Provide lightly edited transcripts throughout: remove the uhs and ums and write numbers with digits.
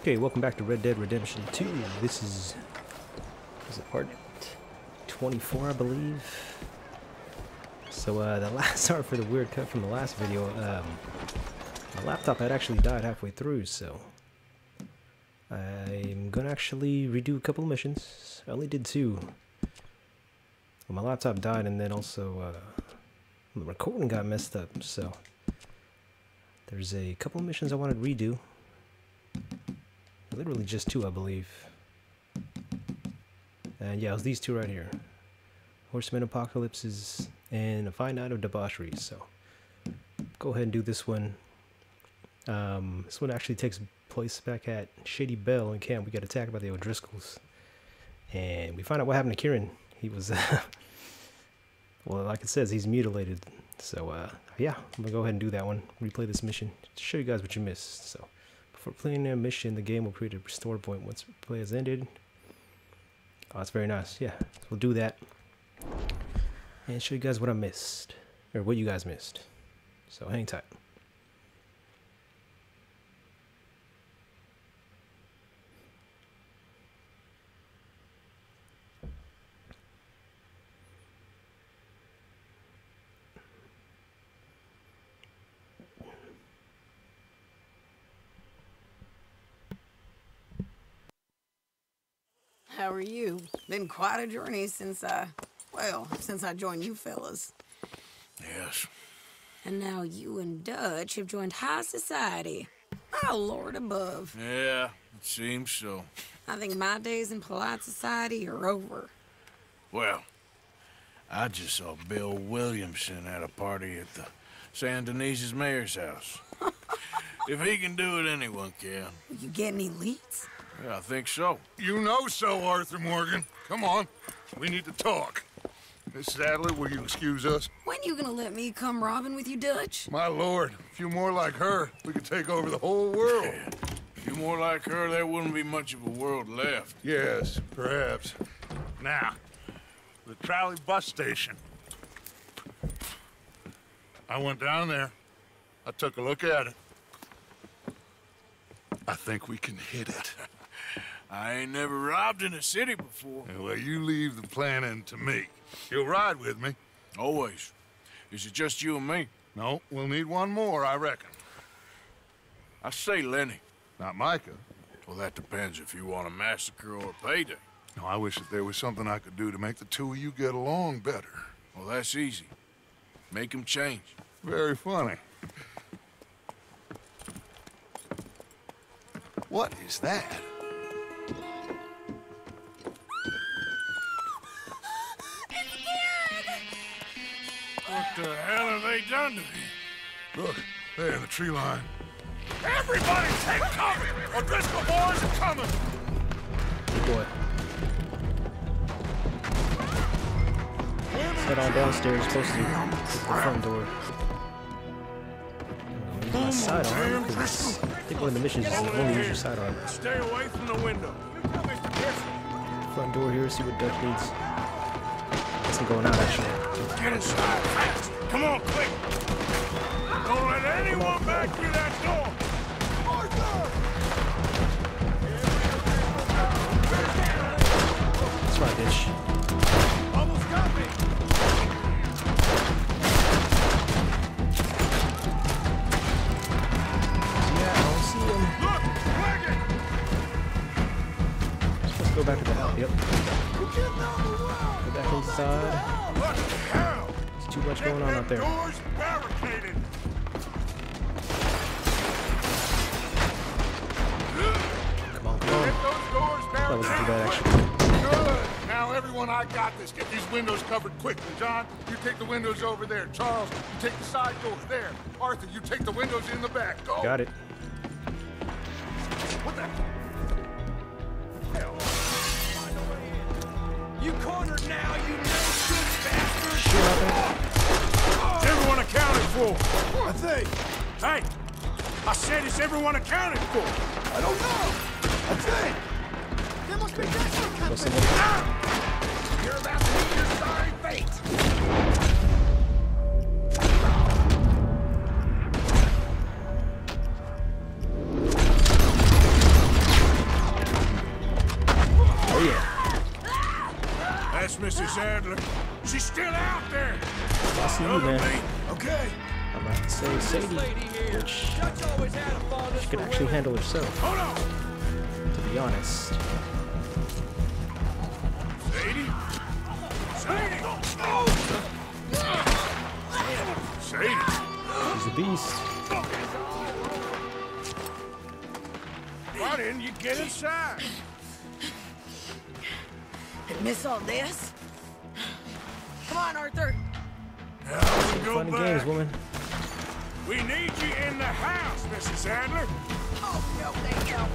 Okay, welcome back to Red Dead Redemption 2. This is apartment 24, I believe. So the last, sorry for the weird cut from the last video. My laptop had actually died halfway through, so I'm gonna actually redo a couple of missions. I only did 2. Well, my laptop died, and then also the recording got messed up, so there's a couple of missions I wanted to redo. Literally just 2, I believe. And yeah, it was these 2 right here. Horseman Apocalypses and A Fine Night of Debauchery. So go ahead and do this one. This one actually takes place back at Shady Bell in camp. We got attacked by the O'Driscolls. And we find out what happened to Kieran. He was, well, like it says, he's mutilated. So yeah, I'm gonna go ahead and do that one. Replay this mission to show you guys what you missed. So for playing a mission, the game will create a restore point once play has ended. Oh, that's very nice. Yeah, we'll do that and show you guys what I missed, or what you guys missed. So hang tight. How are you? Been quite a journey since I joined you fellas. Yes. And now you and Dutch have joined high society. My Lord above. Yeah, it seems so. I think my days in polite society are over. Well, I just saw Bill Williamson at a party at the Saint Denis's mayor's house. If he can do it, anyone can. You get any leads? Yeah, I think so. You know so, Arthur Morgan. Come on. We need to talk. Mrs. Adler, will you excuse us? When you gonna let me come robbing with you, Dutch? My Lord, a few more like her, we could take over the whole world. Yeah. A few more like her, there wouldn't be much of a world left. Yes, perhaps. Now, the trolley bus station. I went down there. I took a look at it. I think we can hit it. I ain't never robbed in a city before. Well, you leave the planning to me. You'll ride with me. Always. Is it just you and me? No, we'll need one more, I reckon. I say Lenny. Not Micah. Well, that depends if you want a massacre or a payday. No, I wish that there was something I could do to make the two of you get along better. Well, that's easy. Make them change. Very funny. What is that? What the hell have they done to me? Look, there in the tree line. Everybody take cover! O'Driscoll boys are coming! Good boy. Let's head on downstairs, close to the front door. My sidearm, because I think one of the missions is you only use your sidearm. Stay away from the window. Front door here, see what Dutch needs. That's going out, actually. Get inside, fast! Come on, quick! Don't let anyone back through that door! That's right, bitch. Almost got me! Go back to the house. Yep. Go back inside. There's too much going on out there. Come on, come on. That wasn't too bad, actually. Now, everyone, I got this. Get these windows covered quickly. John, you take the windows over there. Charles, you take the side doors there. Arthur, you take the windows in the back. Go. Got it. What the hell? You cornered now, you no-good bastard! Shit happened. Is everyone accounted for? What thing? Hey! I said, is everyone accounted for? I don't know! I think! There must be different companies! Ah! You're about to meet your sorry fate! Mrs. Adler. She's still out there. That's new, man. Okay. I'm about to say Sadie, which she could actually handle herself. Hold on. To be honest. Sadie? Sadie! Oh! Sadie! She's a beast. Why didn't you get inside? Miss all this? Come on, Arthur. Now we go fun and games, woman. We need you in the house, Mrs. Adler. Oh, no, they don't.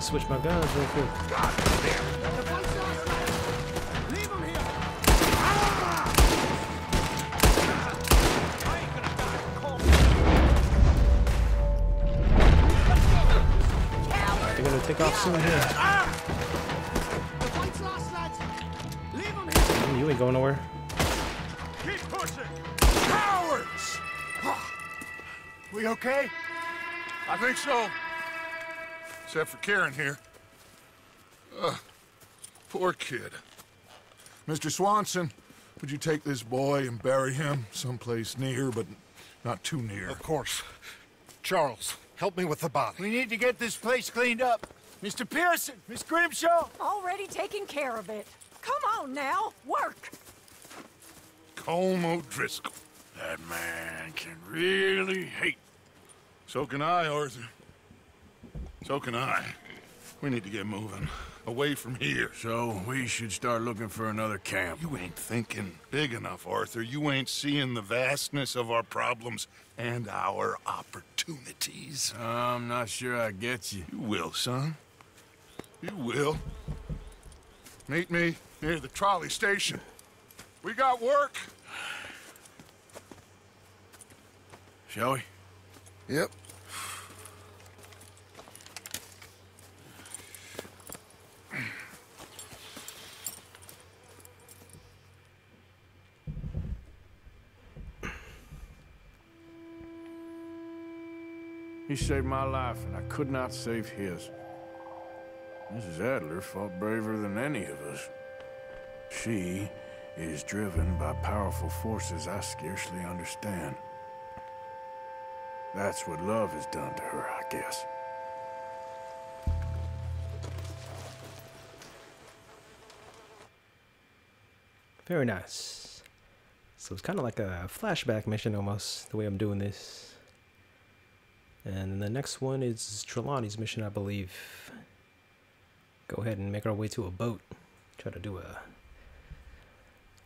Switch my guns real quick. God damn. Leave him here. I ain't gonna die cold. They're gonna take off soon here. The fight's lost, lads. Leave him here. You ain't going nowhere. Keep pushing. Cowards. We okay? I think so. Except for Karen here. Poor kid. Mr. Swanson, would you take this boy and bury him someplace near, but not too near? Of course. Charles, help me with the body. We need to get this place cleaned up. Mr. Pearson, Miss Grimshaw. Already taking care of it. Come on now, work. O'Driscoll. That man can really hate. So can I, Arthur. So can I. We need to get moving. Away from here. So we should start looking for another camp. You ain't thinking big enough, Arthur. You ain't seeing the vastness of our problems and our opportunities. I'm not sure I get you. You will, son. You will. Meet me near the trolley station. We got work. Shall we? Yep. He saved my life, and I could not save his. Mrs. Adler fought braver than any of us. She is driven by powerful forces I scarcely understand. That's what love has done to her, I guess. Very nice. So it's kind of like a flashback mission almost, the way I'm doing this. And the next one is Trelawney's mission, I believe. Go ahead and make our way to a boat. Try to do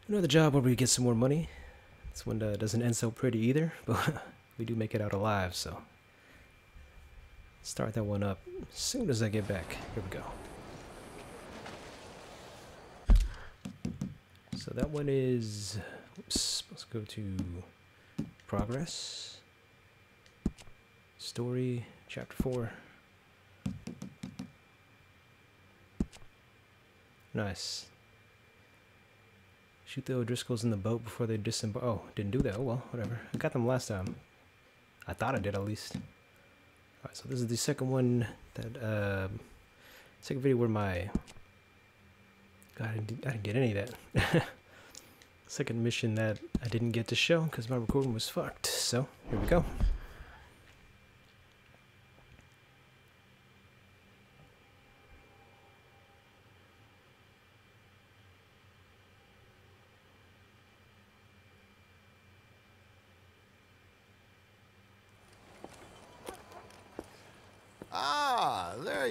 another job where we get some more money. This one doesn't end so pretty either, but we do make it out alive, so. Start that one up as soon as I get back. Here we go. So that one is... Oops, let's go to progress. Story, chapter 4. Nice. Shoot the O'Driscolls in the boat before they disembark. Oh, didn't do that. Oh, well, whatever. I got them last time. I thought I did, at least. Alright, so this is the second one that... second video where my God, I didn't get any of that. Second mission that I didn't get to show because my recording was fucked. So here we go.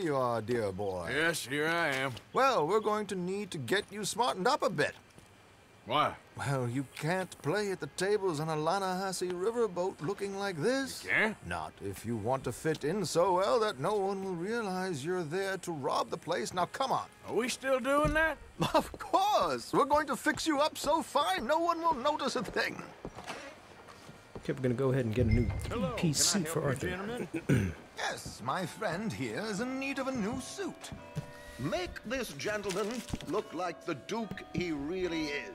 You are, dear boy. Yes, here I am. Well, we're going to need to get you smartened up a bit. Why? Well, you can't play at the tables on a Lanahassee riverboat looking like this. You can't? Not if you want to fit in so well that no one will realize you're there to rob the place. Now, come on. Are we still doing that? Of course. We're going to fix you up so fine no one will notice a thing. Okay, we're going to go ahead and get a new PC for Arthur. Yes, my friend here is in need of a new suit. Make this gentleman look like the Duke he really is.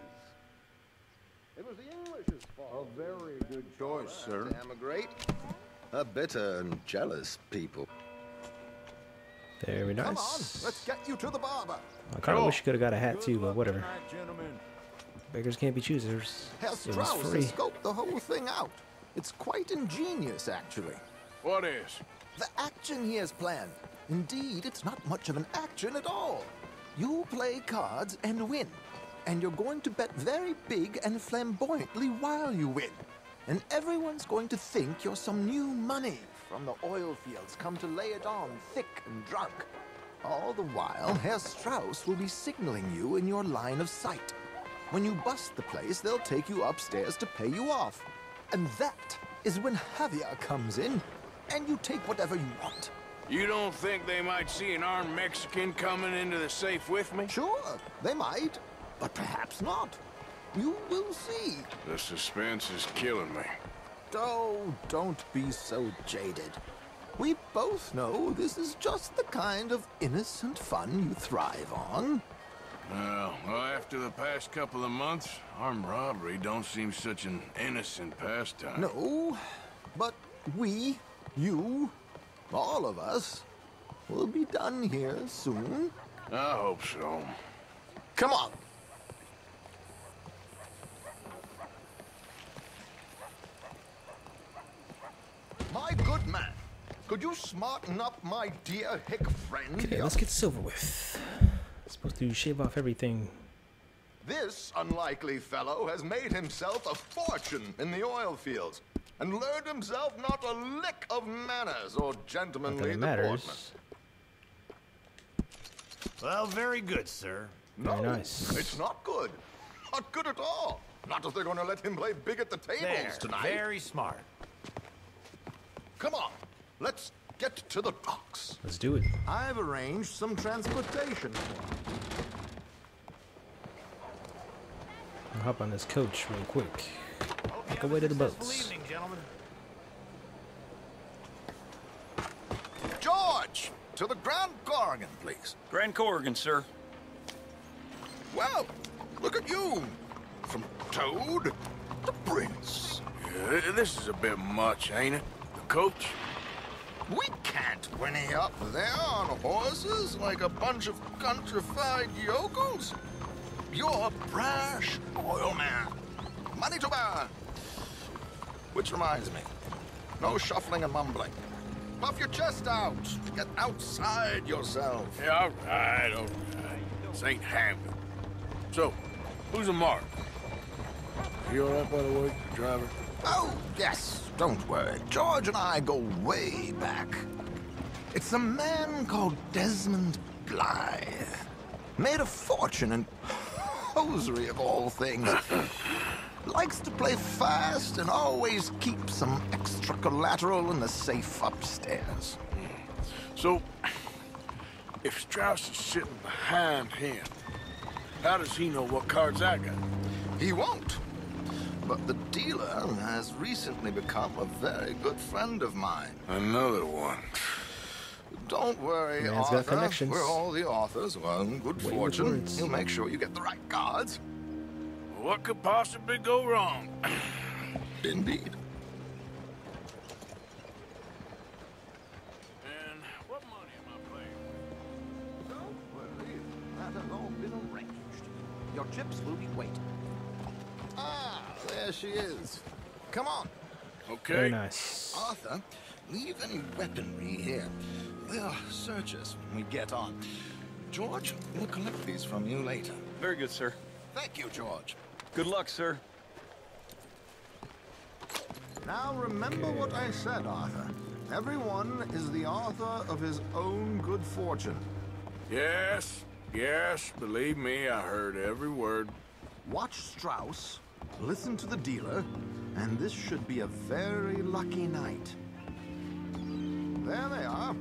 It was the English's fault. A very good choice, sir. Emigrate. A bitter and jealous people. Very nice. Come on, let's get you to the barber. I kind of wish you could have got a hat too, but whatever. Beggars can't be choosers. Herr Strauss has scoped the whole thing out. It's quite ingenious, actually. What is? The action he has planned. Indeed, it's not much of an action at all. You play cards and win. And you're going to bet very big and flamboyantly while you win. And everyone's going to think you're some new money from the oil fields come to lay it on thick and drunk. All the while, Herr Strauss will be signaling you in your line of sight. When you bust the place, they'll take you upstairs to pay you off. And that is when Javier comes in, and you take whatever you want. You don't think they might see an armed Mexican coming into the safe with me? Sure, they might, but perhaps not. You will see. The suspense is killing me. Oh, don't be so jaded. We both know this is just the kind of innocent fun you thrive on. Well, after the past couple of months, armed robbery don't seem such an innocent pastime. No, but we, you, all of us, will be done here soon. I hope so. Come on. My good man, could you smarten up my dear hick friend? Okay, let's get silver with. Supposed to shave off everything. This unlikely fellow has made himself a fortune in the oil fields and learned himself not a lick of manners or gentlemanly deportment. Well, very good, sir. No, nice. It's not good. Not good at all. Not if they're going to let him play big at the tables tonight. Very smart. Come on, let's get to the docks. Let's do it. I've arranged some transportation. I'll hop on this coach real quick. Make our way to the boats. Evening, gentlemen. George, to the Grand Corrigan, please. Grand Corrigan, sir. Well, look at you. From Toad to Prince. Yeah, this is a bit much, ain't it? The coach? We can't whinny up there on horses like a bunch of countrified yokels. You're a brash oil man. Money to burn. Which reminds me, no shuffling and mumbling. Puff your chest out. Get outside yourself. Yeah, all right, all right. Saint Hamden. So, who's the mark? You all right, by the way, driver? Oh, yes. Don't worry. George and I go way back. It's a man called Desmond Blythe. Made a fortune in hosiery of all things. Likes to play fast and always keeps some extra collateral in the safe upstairs. So, if Strauss is sitting behind him, how does he know what cards I got? He won't. But the dealer has recently become a very good friend of mine. Another one. Don't worry, Arthur. We're all the authors. Well, good fortune. He'll make sure you get the right cards. What could possibly go wrong? Indeed. And what money am I playing? Don't worry. That has all been arranged. Your chips will be waiting. Ah, there she is. Come on. Okay. Very nice. Arthur, leave any weaponry here. They'll search us when we get on. George, we'll collect these from you later. Very good, sir. Thank you, George. Good luck, sir. Now remember what I said, Arthur. Everyone is the author of his own good fortune. Yes, yes, believe me, I heard every word. Watch Strauss, listen to the dealer, and this should be a very lucky night. There they are.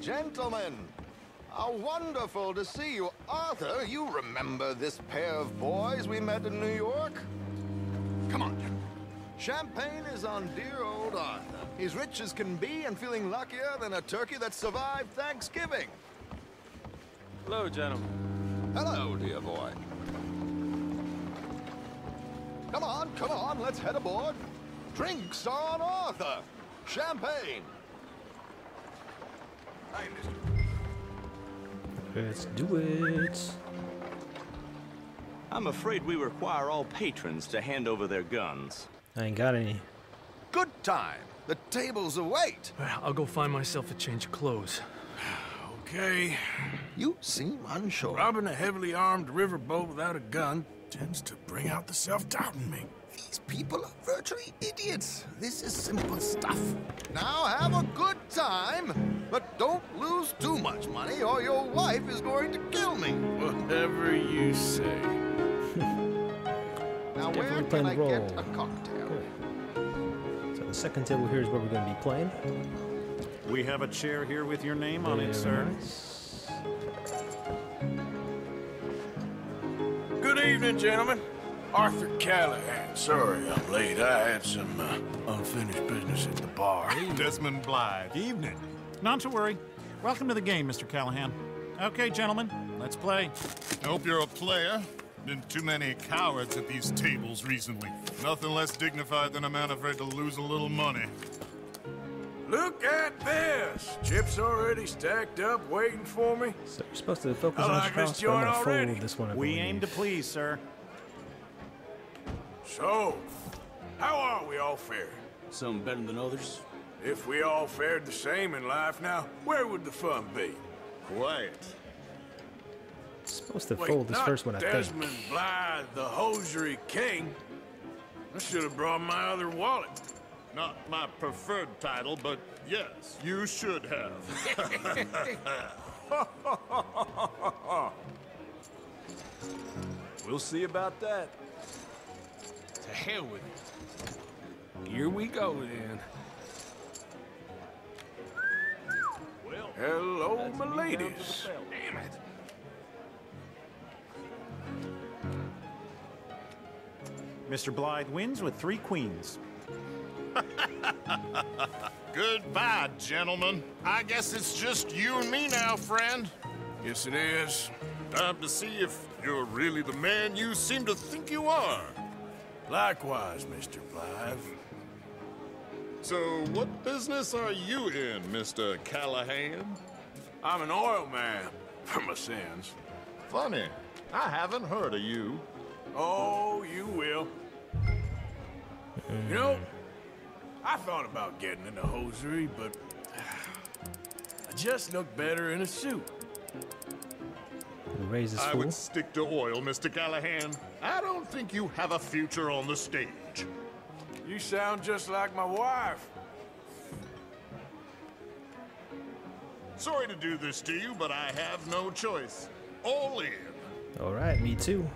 Gentlemen, how wonderful to see you. Arthur, you remember this pair of boys we met in New York? Come on. Champagne is on dear old Arthur. He's rich as can be and feeling luckier than a turkey that survived Thanksgiving. Hello, gentlemen. Hello, dear boy. Come on, come on, let's head aboard. Drinks on Arthur. Champagne. Hi, mister. Let's do it. I'm afraid we require all patrons to hand over their guns. I ain't got any. Good time. The tables await. I'll go find myself a change of clothes. Okay. You seem unsure. Robbing a heavily armed riverboat without a gun tends to bring out the self-doubt in me. These people are virtually idiots. This is simple stuff. Now have a good time, but don't lose too much money or your wife is going to kill me. Whatever you say. Now where can I get a cocktail? Good. So the second table here is where we're going to be playing. We have a chair here with your name on it, sir. Nice. Good evening, gentlemen. Arthur Callahan. Sorry I'm late. I had some unfinished business at the bar. Desmond Blythe. Evening. Not to worry. Welcome to the game, Mr. Callahan. Okay, gentlemen, let's play. I hope you're a player. Been too many cowards at these tables recently. Nothing less dignified than a man afraid to lose a little money. Look at this! Chips already stacked up, waiting for me. So you're supposed to focus on Strauss, but I'm gonna fold this one. We aim to please, sir. So, how are we all faring? Some better than others. If we all fared the same in life now, where would the fun be? Quiet. Supposed to fold this first one, I think. Desmond Blythe, the hosiery king. I should have brought my other wallet. Not my preferred title, but yes, you should have. We'll see about that. To hell with it. Here we go, then. Well, hello, my ladies. Damn it. Mr. Blythe wins with 3 queens. Goodbye, gentlemen. I guess it's just you and me now, friend. Yes, it is. Time to see if you're really the man you seem to think you are. Likewise, Mr. Blythe. So, what business are you in, Mr. Callahan? I'm an oil man, for my sins. Funny. I haven't heard of you. Oh, you will. You know, I thought about getting into hosiery, but I just look better in a suit. I would stick to oil, Mr. Callahan. I don't think you have a future on the stage. You sound just like my wife. Sorry to do this to you, but I have no choice. All in. All right, me too.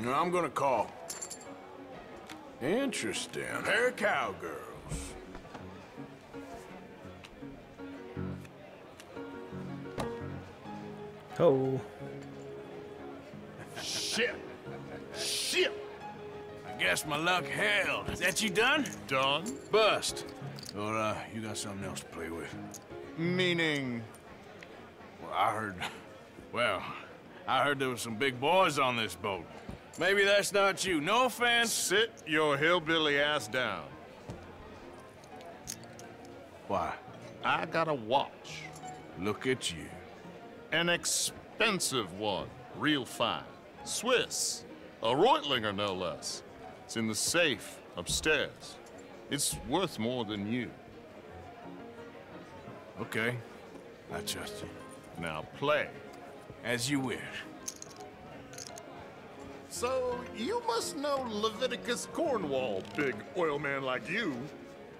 No, I'm gonna call. Interesting. They're cowgirls. Oh. Shit. Shit. I guess my luck held. Is that you done? Done. Bust. Or you got something else to play with. Meaning? Well, I heard there were some big boys on this boat. Maybe that's not you. No offense. Sit your hillbilly ass down. Why? I got a watch. Look at you. An expensive one. real fine. Swiss, a Reutlinger no less. It's in the safe upstairs. It's worth more than you. Okay, I trust you. Now play. As you wish. So, you must know Leviticus Cornwall, big oil man like you.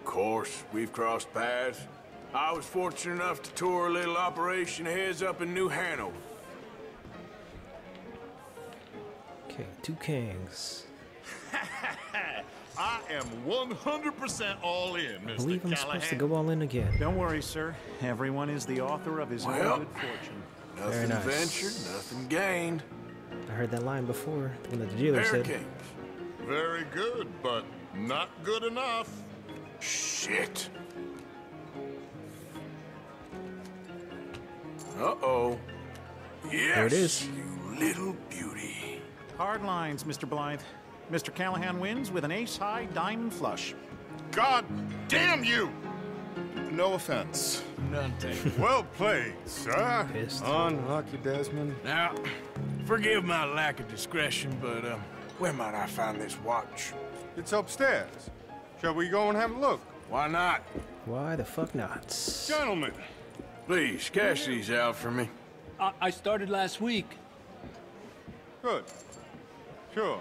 Of course, we've crossed paths. I was fortunate enough to tour a little operation heads up in New Hanover. Okay, two kings. I am 100% all in, Mr. Callahan. I believe I'm supposed to go all in again. Don't worry, sir. Everyone is the author of his own good fortune. Nothing ventured, nothing gained. I heard that line before when the dealer said. Very good, but not good enough. Shit. Uh-oh. Yes, there it is. You little beauty. Hard lines, Mr. Blythe. Mr. Callahan wins with an ace-high diamond flush. God damn you! No offense. None taken. Well played, sir. Unlucky, Desmond. Now, forgive my lack of discretion, but where might I find this watch? It's upstairs. Shall we go and have a look? Why not? Why the fuck not? Gentlemen, please cash these out for me. I started last week. Good. Sure.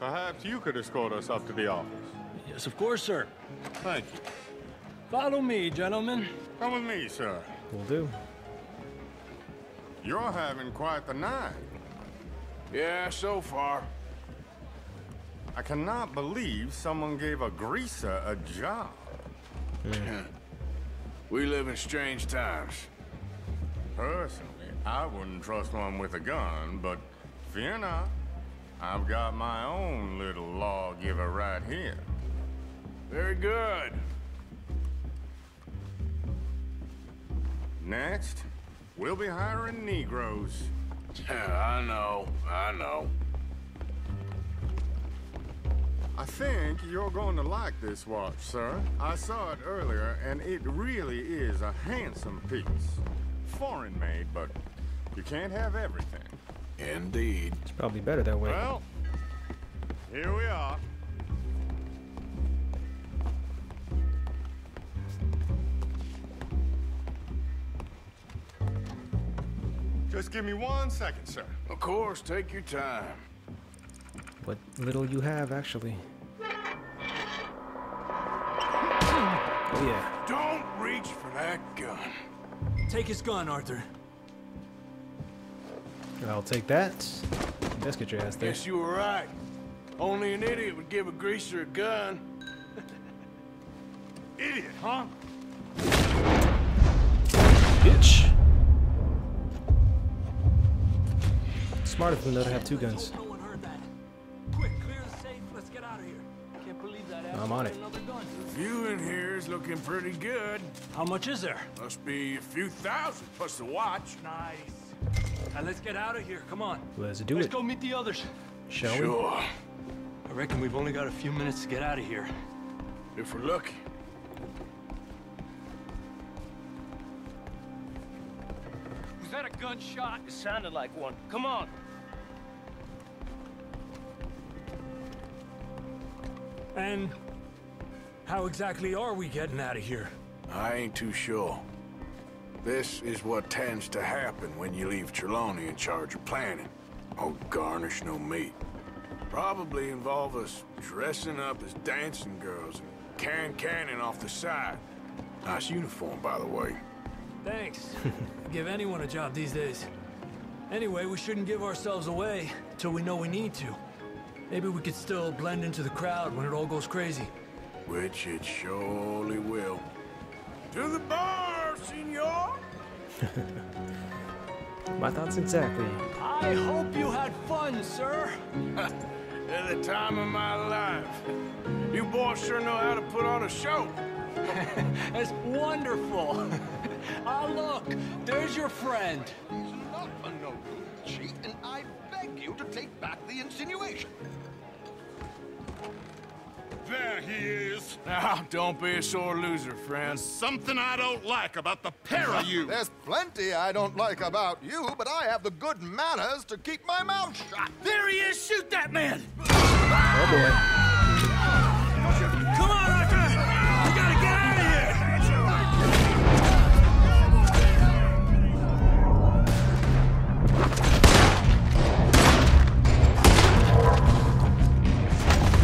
Perhaps you could escort us up to the office. Yes, of course, sir. Thank you. Follow me, gentlemen. Come with me, sir. Will do. You're having quite the night. Yeah, so far. I cannot believe someone gave a greaser a job. Mm. We live in strange times. Personally, I wouldn't trust one with a gun, but fear not. I've got my own little lawgiver right here. Very good. Next, we'll be hiring Negroes. I know. I think you're going to like this watch, sir. I saw it earlier, and it really is a handsome piece. Foreign made, but you can't have everything. Indeed. It's probably better that way. Well, here we are. Just give me 1 second, sir. Of course, take your time. What little you have, actually. Oh, yeah. Don't reach for that gun. Take his gun, Arthur. I'll take that. Let's get your ass there. Yes, you were right. Only an idiot would give a greaser a gun. Idiot, huh? Bitch. Smarter than that, I have two guns. No one heard that. Quick, clear the safe. Let's get out of here. Can't believe that. I'm on it. The view in here is looking pretty good. How much is there? Must be a few thousand plus the watch. Nice. Now let's get out of here. Come on. Let's go meet the others. Shall we? Sure. I reckon we've only got a few minutes to get out of here. If we're lucky. Was that a gunshot? It sounded like one. Come on. And how exactly are we getting out of here? I ain't too sure. This is what tends to happen when you leave Trelawney in charge of planning. Oh, garnish no meat. Probably involve us dressing up as dancing girls and Karen Cannon off the side. Nice uniform, by the way. Thanks. Give anyone a job these days. Anyway, we shouldn't give ourselves away till we know we need to. Maybe we could still blend into the crowd when it all goes crazy. Which it surely will. To the bar, senor! My thoughts exactly. I hope you had fun, sir. At the time of my life. You boys sure know how to put on a show. That's wonderful. Ah, look, there's your friend. He's not a noble cheat, and I beg you to take back the insinuation. There he is. Now, don't be a sore loser, friend. There's something I don't like about the pair of you. There's plenty I don't like about you, but I have the good manners to keep my mouth shut. There he is. Shoot that man. Oh, boy. Come on, Arthur. We got to get out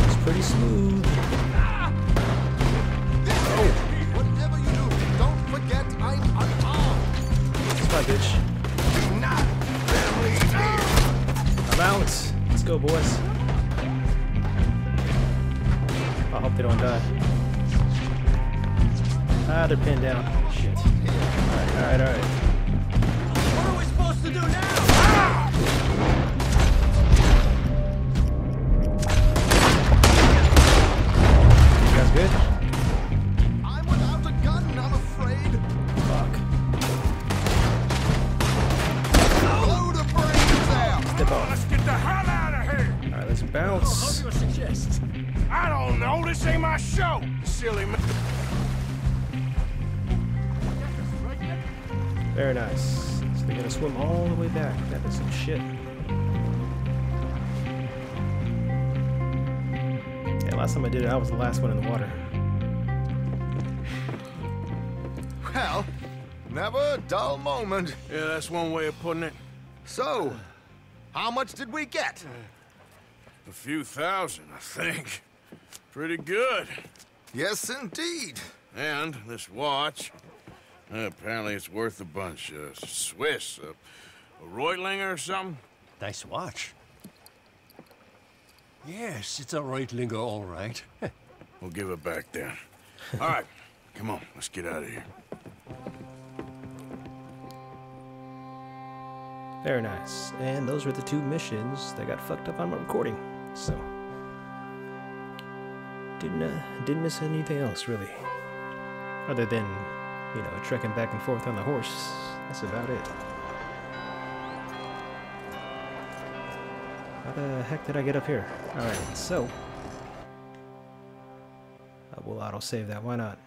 of here. It's pretty smooth. Whatever you do, don't forget I'm unarmed. That's my bitch. I'm out. Let's go, boys. I hope they don't die. Ah, they're pinned down. Shit. Alright, alright. What are we supposed to do now? You guys good? I'm without a gun, I'm afraid. Fuck. A load of brains out! Step off. Let's get the hell out of here! Alright, let's bounce. What do you suggest? I don't know, this ain't my show, silly man. Very nice. So they're gonna swim all the way back. That is some shit. Yeah, last time I did it, I was the last one in the water. Well, never a dull moment. Yeah, that's one way of putting it. So, how much did we get? A few thousand, I think. Pretty good. Yes, indeed. And this watch. Apparently it's worth a bunch. Swiss, a Reutlinger or something. Nice watch. Yes, it's a Reutlinger, all right. We'll give it back then. All right, come on, let's get out of here. Very nice. And those were the two missions that got fucked up on my recording. So... Didn't miss anything else, really. Other than, you know, trekking back and forth on the horse. That's about it. How the heck did I get up here? Alright, so... I will auto-save that, why not?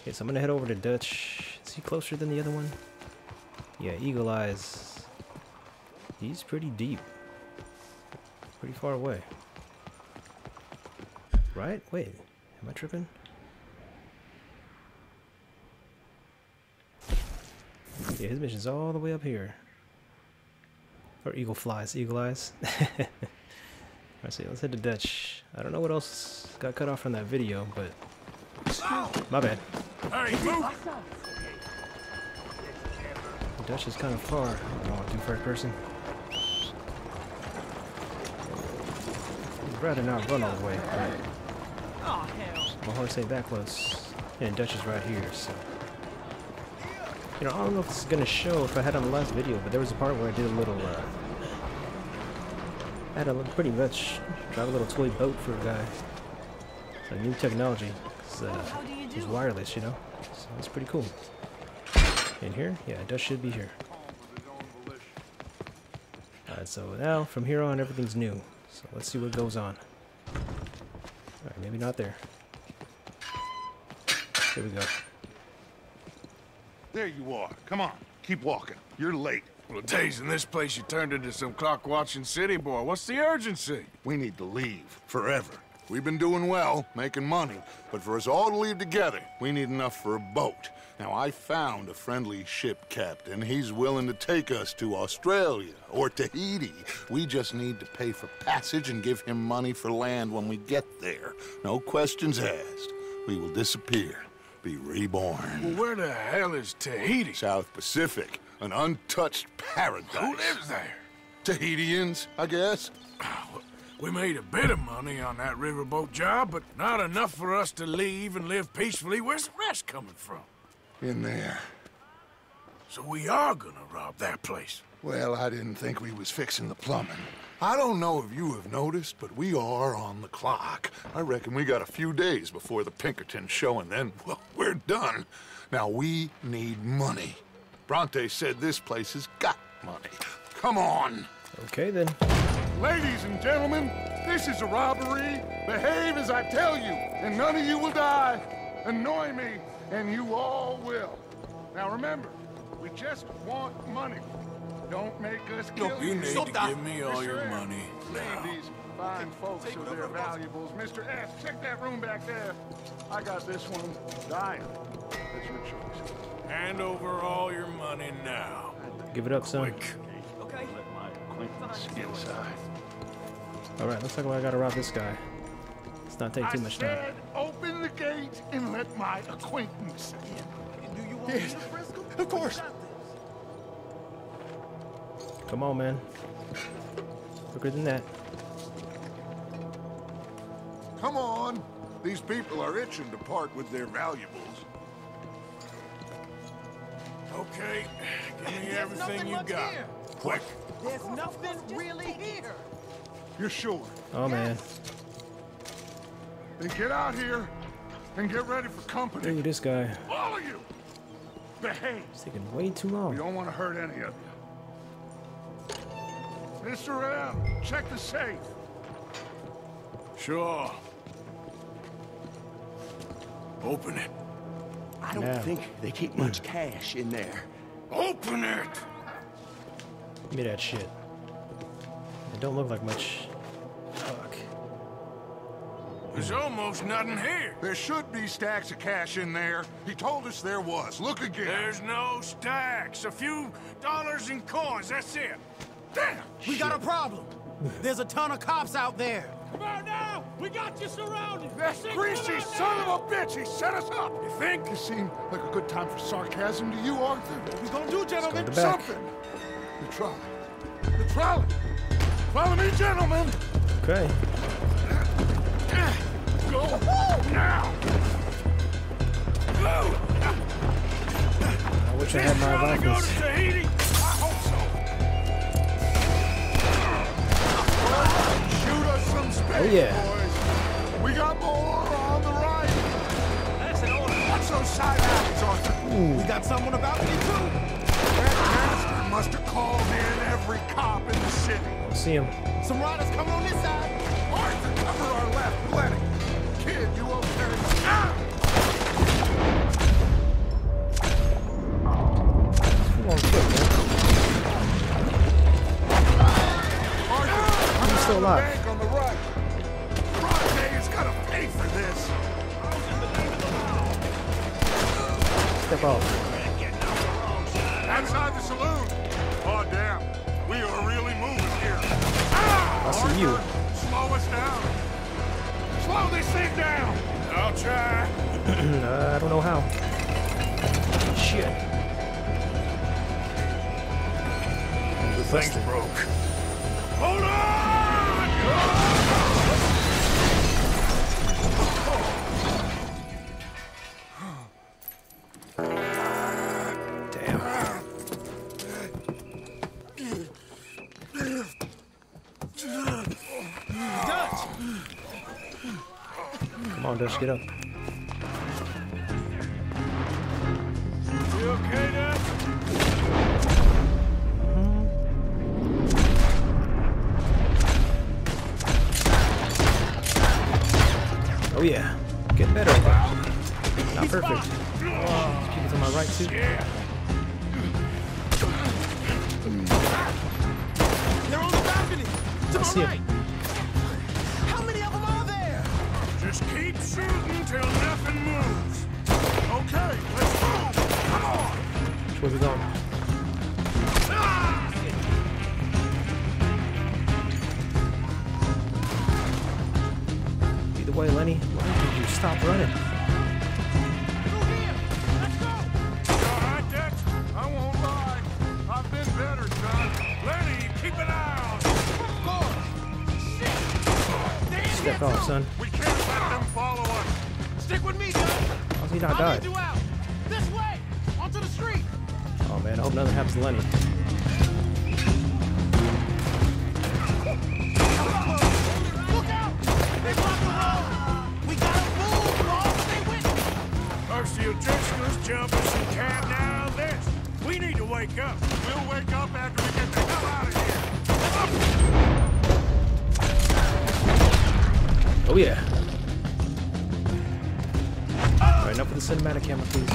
Okay, so I'm gonna head over to Dutch. Is he closer than the other one? Yeah, Eagle Eyes. He's pretty deep. Pretty far away. Right? Wait, am I tripping? Yeah, his mission's all the way up here. Or Eagle Flies, Eagle Eyes. Alright, so let's head to Dutch. I don't know what else got cut off from that video, but... My bad. Hurry, move! Dutch is kind of far. I don't want to do first person. I'd rather not run all the way, right? Oh, hell. My horse ain't that close. And Dutch is right here, so... You know, I don't know if this is going to show if I had on the last video, but there was a part where I did a little, I had a little, pretty much, drive a little toy boat for a guy. It's a new technology. It's wireless, you know? So it's pretty cool. In here? Yeah, Dutch should be here. Alright, so now, from here on, everything's new. So let's see what goes on. Alright, maybe not there. Here we go. There you are. Come on. Keep walking. You're late. Well, days in this place, you turned into some clock-watching city boy. What's the urgency? We need to leave. Forever. We've been doing well, making money. But for us all to leave together, we need enough for a boat. Now, I found a friendly ship captain. He's willing to take us to Australia or Tahiti. We just need to pay for passage and give him money for land when we get there. No questions asked. We will disappear, be reborn. Well, where the hell is Tahiti? South Pacific, an untouched paradise. Who lives there? Tahitians, I guess. We made a bit of money on that riverboat job, but not enough for us to leave and live peacefully. Where's the rest coming from? In there. So we are gonna rob that place. Well, I didn't think we was fixing the plumbing. I don't know if you have noticed, but we are on the clock. I reckon we got a few days before the Pinkerton show, and then, well, we're done. Now, we need money. Bronte said this place has got money. Come on. Okay, then. Ladies and gentlemen, this is a robbery. Behave as I tell you, and none of you will die. Annoy me, and you all will. Now remember, we just want money. Don't make us kill you. You need to give me all your money now. These fine folks with their valuables. Mr. S, check that room back there. I got this one dying. That's your choice. Hand over all your money now. Give it up, son. Okay. Let my acquaintance inside. All right, looks like I gotta rob this guy. Let's not take too much time. I said, open the gate and let my acquaintance in. Do you want me to Frisco? Of course. Come on, man. Quicker than that. Come on. These people are itching to part with their valuables. Okay, give me everything you got. Here. Quick. There's nothing really here. You're sure? Oh, man. Then get out here and get ready for company. Look at this guy. All of you! Behave. It's taking way too long. We don't want to hurt any of you. Mr. M, check the safe. Sure. Open it. I don't think they keep much cash in there. Open it! Give me that shit. It don't look like much. Fuck. There's almost nothing here. There should be stacks of cash in there. He told us there was. Look again. There's no stacks. A few dollars in coins. That's it. Damn! We got a problem. There's a ton of cops out there. Come on now! We got you surrounded! That greasy son of a bitch! He set us up! You think? This seemed like a good time for sarcasm to you, Arthur. What are we gonna do, gentlemen? Go something! The trolley. The trolley! Follow me, gentlemen! Okay. Go now! Go! I wish I had my rifles. Go to Tahiti? I hope so. Oh yeah. Boys. We got more on the right. That's an order. Watch those side alleys, Arthur. We got someone about me too. That master must have called in every cop in the city. I see him. Some riders coming on this side. Arthur, cover our left, Lenny. Kid, you won't carry much. Come on, Arthur, I'm still alive. Step off. Outside the saloon. Oh damn, we are really moving here. I see you. Slow us down. Slow this thing down. I'll try. I don't know how. Shit. The thing's broke. Hold on. Dutch, get up. You okay, Dutch? Oh yeah, get better. Not perfect. Keep it to my right too. They're on the balcony. To my right. Just keep shooting till nothing moves. Okay, let's move. Come on. Which was it on? Either way, Lenny, why did you stop running? Through here. Let's go. You all right, Dex? I won't lie. I've been better, son. Lenny, keep an eye out. Of course. Shit. Step off, son. Follow us. Stick with me, Doug. How's he not died? This way, onto the street. Oh man, I hope nothing happens to Lenny. Look out! They blocked the road. We gotta move, bro. Stay with me. First the O'Driscolls, jumpers, and cab. Now this. We need to wake up. We'll wake up after we get the hell out of here. Oh yeah. Alright, enough with the cinematic camera, please.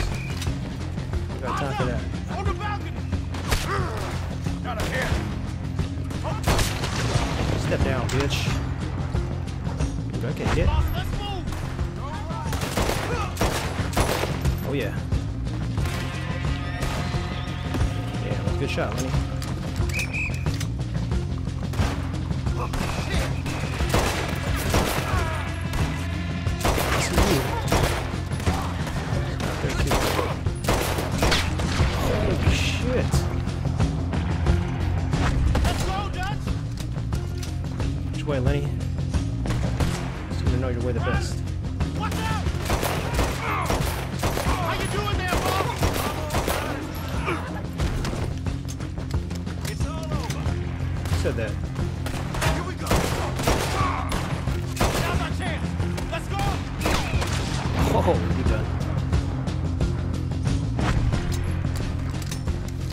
We got time for that. On the balcony! Got a hand! Step down, bitch. I can't hit. Oh yeah. Yeah, that was a good shot, Lenny. Holy shit. Let's go, Dutch! Which way, Lenny? Know your way the best. What's up? How you doing there, Bob? It's all over. Who said that? Here we go. Now's our chance. Let's go. Oh, you done.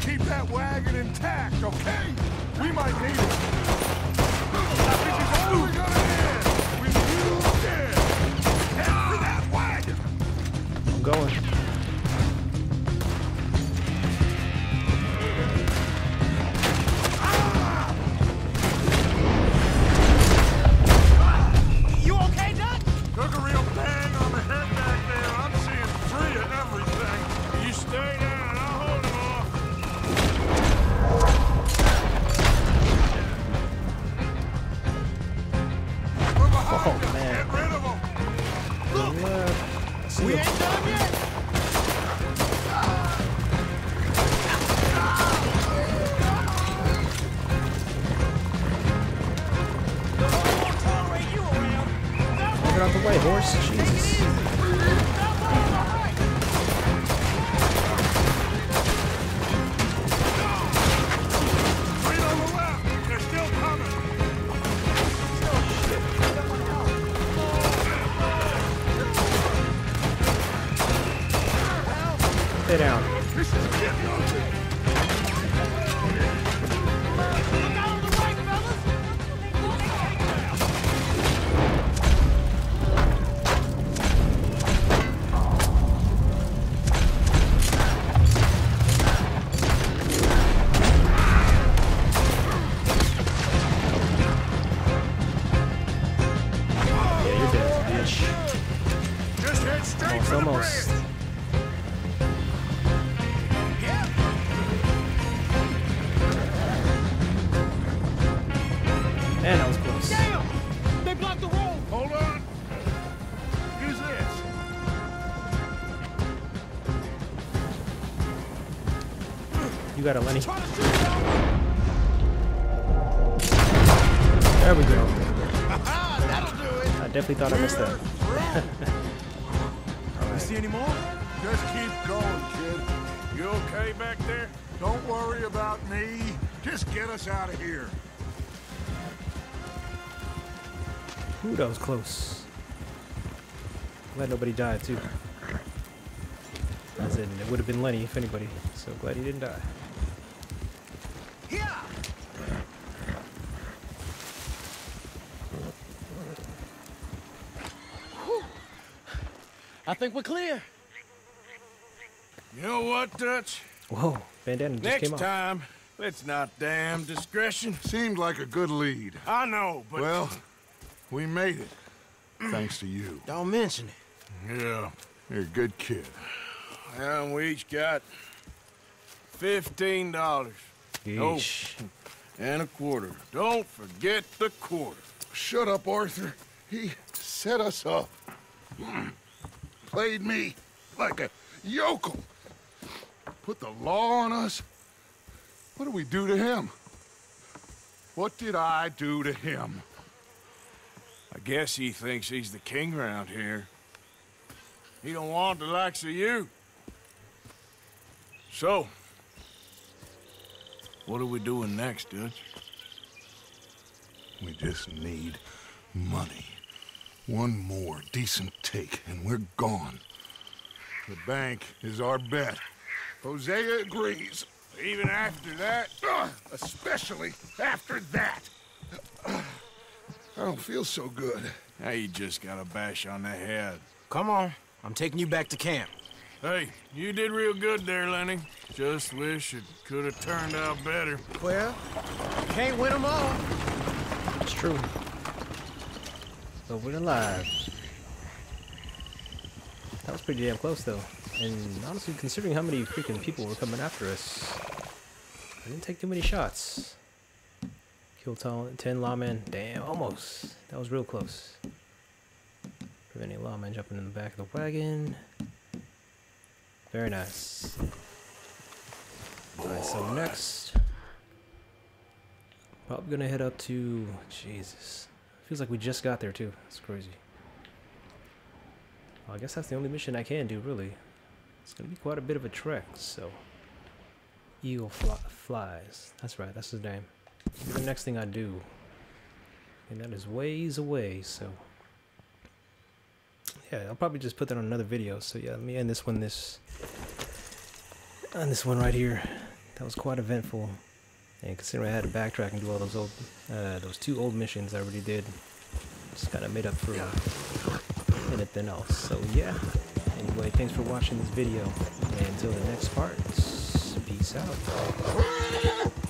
Keep that wagon intact, okay? We might need it. That going. All right. You okay, Doug? Took a real bang on the head back there. I'm seeing three of everything. You stay down, I'll hold him off. We're behind him. Get rid of him. Look, we ain't done yet. Wait, horse? Jesus. Stay down. You got it, Lenny. There we go. I definitely thought I missed that. Right. You see any more? Just keep going, kid. You okay back there? Don't worry about me. Just get us out of here. Ooh, that was close. Glad nobody died, too. As in, it would have been Lenny, if anybody. So glad he didn't die. I think we're clear. You know what, Dutch? Whoa, bandana just came off. Next time, let's not damn discretion. Seemed like a good lead. I know, but... Well, we made it. Thanks to you. Don't mention it. Yeah, you're a good kid. And we each got $15. Oh, and a quarter. Don't forget the quarter. Shut up, Arthur. He set us up. Played me like a yokel. Put the law on us. What did we do to him? What did I do to him? I guess he thinks he's the king around here. He don't want the likes of you. So, what are we doing next, Dutch? We just need money. One more decent take, and we're gone. The bank is our bet. Hosea agrees. Even after that? Especially after that! I don't feel so good. Now you just got a bash on the head. Come on. I'm taking you back to camp. Hey, you did real good there, Lenny. Just wish it could have turned out better. Well, you can't win them all. It's true. But we're alive. That was pretty damn close, though. And honestly, considering how many freaking people were coming after us, I didn't take too many shots. Kill 10 lawmen. Damn, almost. That was real close. Prevent any lawmen jumping in the back of the wagon. Very nice. Alright, so next, probably gonna head up to Jesus. Feels like we just got there too. That's crazy. Well, I guess that's the only mission I can do, really. It's gonna be quite a bit of a trek, so Eagle Flies. That's right. That's his name. The next thing I do, and that is ways away, so yeah, I'll probably just put that on another video. So yeah, let me end this one on this one right here. That was quite eventful, and considering I had to backtrack and do all those old those two old missions I already did, just kind of made up for anything else. So yeah, anyway, thanks for watching this video, and until the next part, peace out.